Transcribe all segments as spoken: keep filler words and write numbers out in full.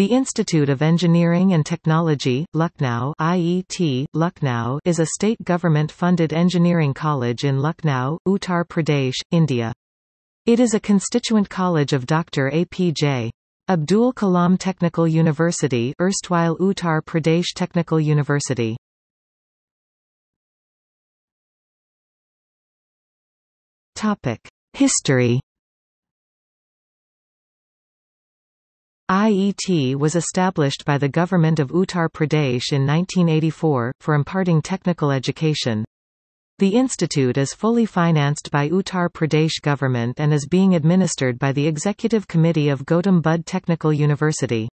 The Institute of Engineering and Technology, Lucknow (I E T), Lucknow is a state government-funded engineering college in Lucknow, Uttar Pradesh, India. It is a constituent college of Doctor A. P. J. Abdul Kalam Technical University, erstwhile Uttar Pradesh Technical University. History. I E T was established by the government of Uttar Pradesh in nineteen eighty-four, for imparting technical education. The institute is fully financed by Uttar Pradesh government and is being administered by the Executive Committee of Gautam Buddha Technical University.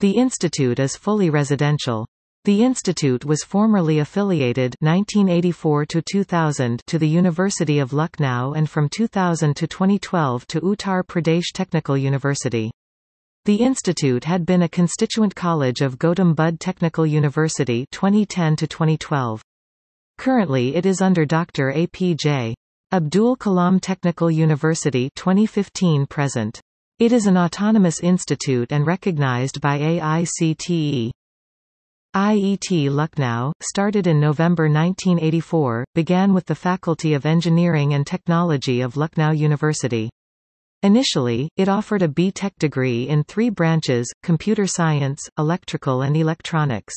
The institute is fully residential. The institute was formerly affiliated nineteen eighty-four to two thousand to the University of Lucknow and from two thousand to twenty twelve to Uttar Pradesh Technical University. The institute had been a constituent college of Gautam Buddha Technical University twenty ten to twenty twelve. Currently it is under Doctor A. P. J. Abdul Kalam Technical University twenty fifteen present. It is an autonomous institute and recognized by A I C T E. I E T Lucknow, started in November nineteen eighty-four, began with the Faculty of Engineering and Technology of Lucknow University. Initially, it offered a B Tech degree in three branches, computer science, electrical and electronics.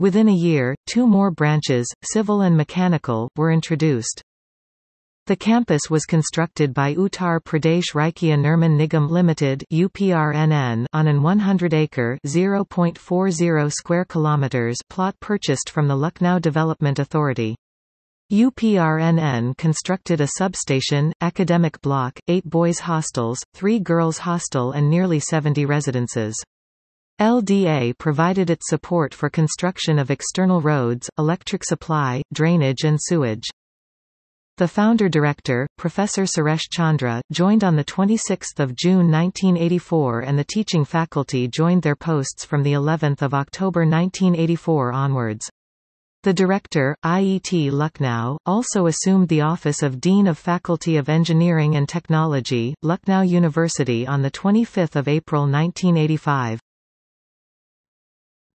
Within a year, two more branches, civil and mechanical, were introduced. The campus was constructed by Uttar Pradesh Raikia Nirman Nigam Limited (U P R N N) on an one hundred acre (zero point four zero square kilometers) plot purchased from the Lucknow Development Authority. U P R N N constructed a substation, academic block, eight boys' hostels, three girls' hostel and nearly seventy residences. L D A provided its support for construction of external roads, electric supply, drainage and sewage. The founder-director, Professor Suresh Chandra, joined on the twenty-sixth of June nineteen eighty-four and the teaching faculty joined their posts from the eleventh of October nineteen eighty-four onwards. The director, I E T Lucknow, also assumed the office of Dean of Faculty of Engineering and Technology, Lucknow University on the twenty-fifth of April nineteen eighty-five.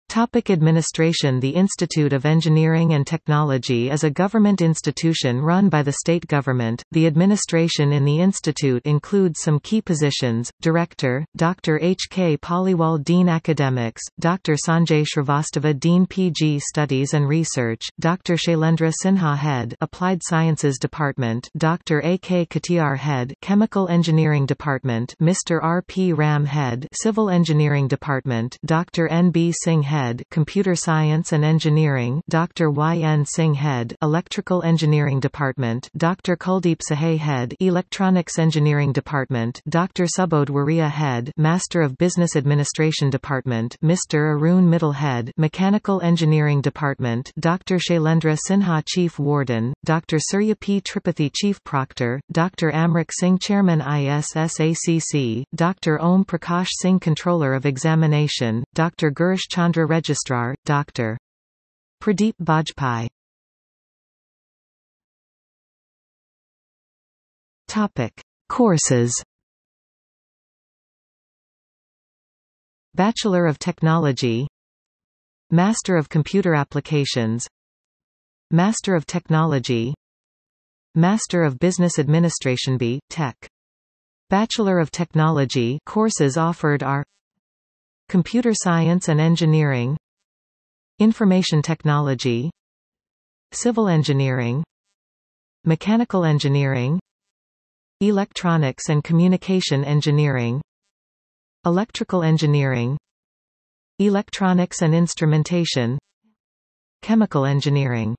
Topic administration. The Institute of Engineering and Technology is a government institution run by the state government. The administration in the institute includes some key positions: Director, Doctor H. K. Paliwal, Dean Academics; Doctor Sanjay Srivastava, Dean P G Studies and Research; Doctor Shailendra Sinha, Head, Applied Sciences Department; Doctor A. K. Katiar, Head, Chemical Engineering Department; Mister R. P. Ram, Head, Civil Engineering Department; Doctor N. B. Singh, Head, Head, Computer Science and Engineering; Doctor Y N Singh, Head, Electrical Engineering Department; Doctor Kuldeep Sahay, Head, Electronics Engineering Department; Doctor Subodhwaria, Head, Master of Business Administration Department; Mister Arun Mittal, Head, Mechanical Engineering Department; Doctor Shailendra Sinha, Chief Warden; Doctor Surya P Tripathi, Chief Proctor; Doctor Amrik Singh, Chairman I S S A C C; Doctor Om Prakash Singh, Controller of Examination; Doctor Girish Chandra, Registrar; Doctor Pradeep Bajpai. Topic: Courses. Bachelor of Technology, Master of Computer Applications, Master of Technology, Master of Business Administration B. Tech. Bachelor of Technology courses offered are Computer Science and Engineering, Information Technology, Civil Engineering, Mechanical Engineering, Electronics and Communication Engineering, Electrical Engineering, Electronics and Instrumentation, Chemical Engineering.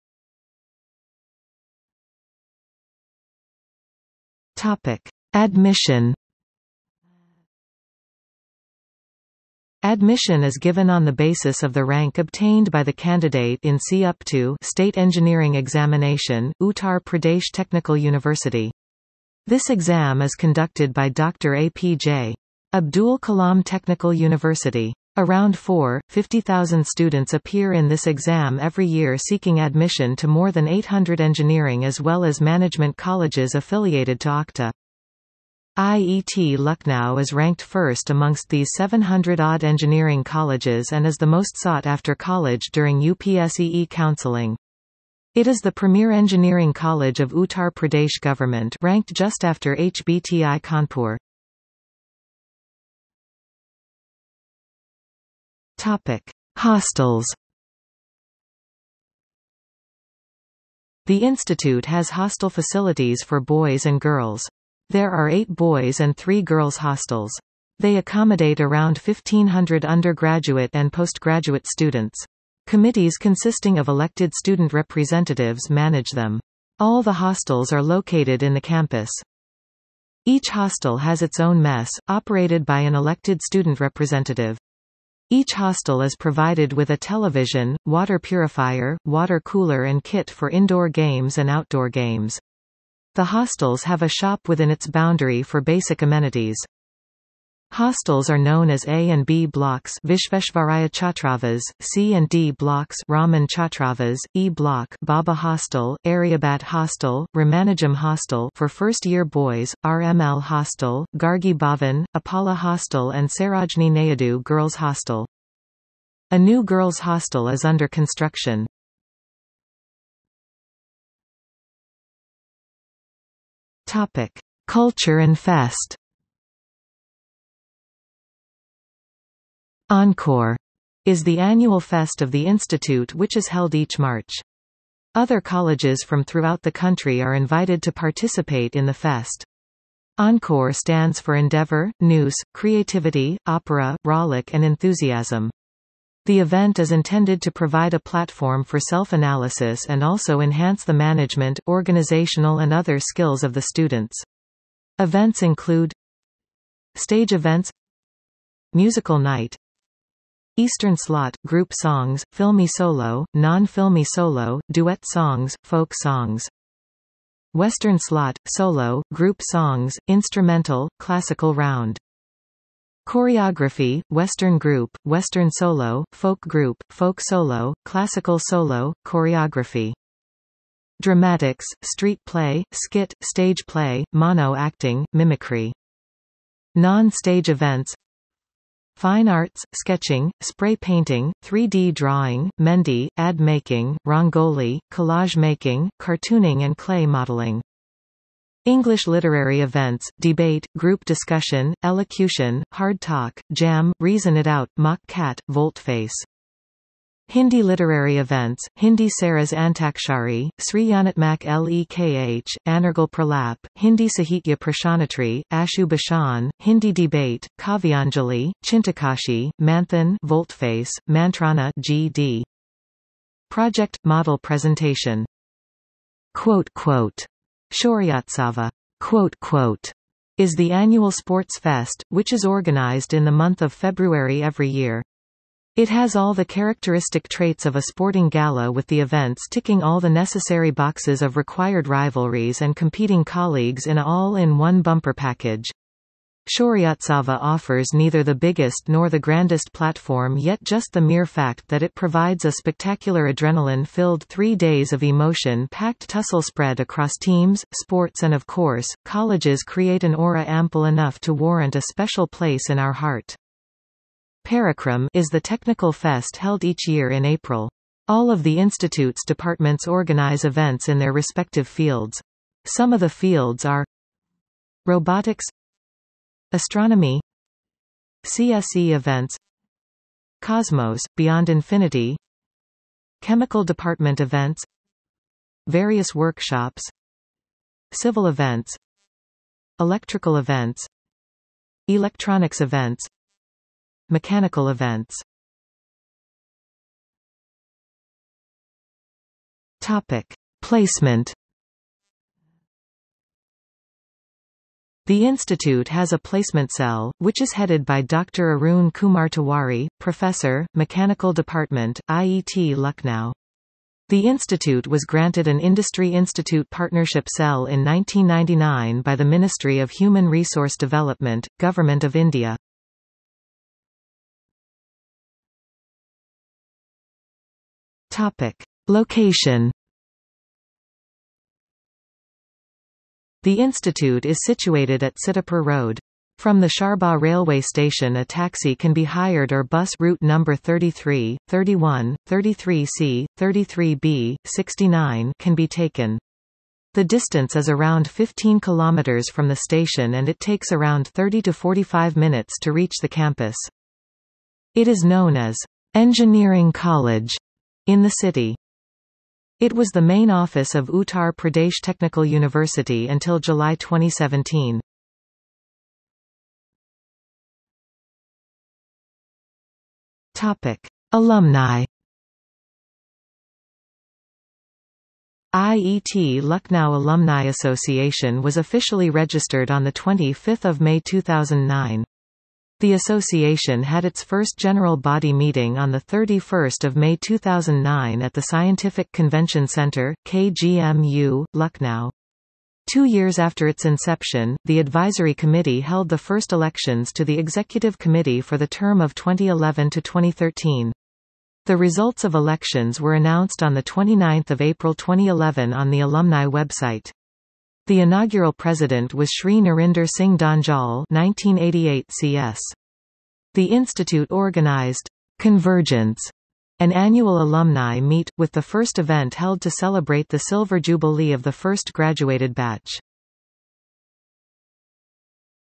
Topic: Admission. Admission is given on the basis of the rank obtained by the candidate in C U P T E State Engineering Examination, Uttar Pradesh Technical University. This exam is conducted by Doctor A. P. J. Abdul Kalam Technical University. Around four hundred fifty thousand students appear in this exam every year seeking admission to more than eight hundred engineering as well as management colleges affiliated to I E C T E. I E T Lucknow is ranked first amongst these seven hundred odd engineering colleges and is the most sought-after college during U P S E E counseling. It is the premier engineering college of Uttar Pradesh government, ranked just after H B T I Kanpur. Topic: Hostels. The institute has hostel facilities for boys and girls. There are eight boys and three girls hostels. They accommodate around fifteen hundred undergraduate and postgraduate students. Committees consisting of elected student representatives manage them. All the hostels are located in the campus. Each hostel has its own mess, operated by an elected student representative. Each hostel is provided with a television, water purifier, water cooler and kit for indoor games and outdoor games. The hostels have a shop within its boundary for basic amenities. Hostels are known as A and B blocks, Vishveshvaraya Chhatravas, C and D blocks, Raman Chhatravas, E block, Baba Hostel, Aryabat Hostel, Ramanujam Hostel for first-year boys, R M L Hostel, Gargi Bhavan, Apala Hostel and Sarojini Nayudu Girls Hostel. A new girls hostel is under construction. Topic: Culture and Fest. Encore is the annual fest of the institute, which is held each March. Other colleges from throughout the country are invited to participate in the fest. Encore stands for endeavor, nous, creativity, opera, rollick and enthusiasm. The event is intended to provide a platform for self-analysis and also enhance the management, organizational and other skills of the students. Events include stage events, musical night, Eastern slot, group songs, filmy solo, non-filmy solo, duet songs, folk songs. Western slot, solo, group songs, instrumental, classical round. Choreography, Western group, Western solo, folk group, folk solo, classical solo, choreography. Dramatics, street play, skit, stage play, mono acting, mimicry. Non-stage events: fine arts, sketching, spray painting, three D drawing, mendi, ad making, rangoli, collage making, cartooning and clay modeling. English literary events: debate, group discussion, elocution, hard talk, jam, reason it out, mock cat, voltface. Hindi literary events: Hindi Saras Antakshari, Sri Yanatmak Lekh, Anargal Pralap, Hindi Sahitya Prashanatri, Ashu Bashan, Hindi Debate, Kavyanjali, Chintakashi, Manthan, Voltface, Mantrana G D. Project, Model Presentation. Quote, quote. Shoryatsava, quote, quote, is the annual sports fest, which is organized in the month of February every year. It has all the characteristic traits of a sporting gala, with the events ticking all the necessary boxes of required rivalries and competing colleagues in an all-in-one bumper package. Shoryatsava offers neither the biggest nor the grandest platform, yet just the mere fact that it provides a spectacular adrenaline-filled three days of emotion-packed tussle spread across teams, sports and of course, colleges create an aura ample enough to warrant a special place in our heart. Parakram is the technical fest held each year in April. All of the institute's departments organize events in their respective fields. Some of the fields are robotics, astronomy, C S E events, Cosmos, Beyond Infinity, chemical department events, various workshops, civil events, electrical events, electronics events, mechanical events. Topic: Placement. The institute has a placement cell, which is headed by Doctor Arun Kumar Tiwari, Professor, Mechanical Department, I E T Lucknow. The institute was granted an Industry Institute Partnership Cell in nineteen ninety-nine by the Ministry of Human Resource Development, Government of India. Topic: Location. The institute is situated at Sitapur Road. From the Sharbagh railway station a taxi can be hired or bus route number thirty-three, thirty-one, thirty-three C, thirty-three B, sixty-nine can be taken. The distance is around fifteen kilometers from the station and it takes around thirty to forty-five minutes to reach the campus. It is known as Engineering College in the city. It was the main office of Uttar Pradesh Technical University until July twenty seventeen. Topic: Alumni. I E T Lucknow Alumni Association was officially registered on the twenty-fifth of May two thousand nine. The association had its first general body meeting on the thirty-first of May two thousand nine at the Scientific Convention Center, K G M U, Lucknow. Two years after its inception, the advisory committee held the first elections to the executive committee for the term of twenty eleven to twenty thirteen. The results of elections were announced on the twenty-ninth of April twenty eleven on the alumni website. The inaugural president was Shri Narinder Singh Danjal, nineteen eighty-eight C S. The institute organized Convergence, an annual alumni meet, with the first event held to celebrate the silver jubilee of the first graduated batch.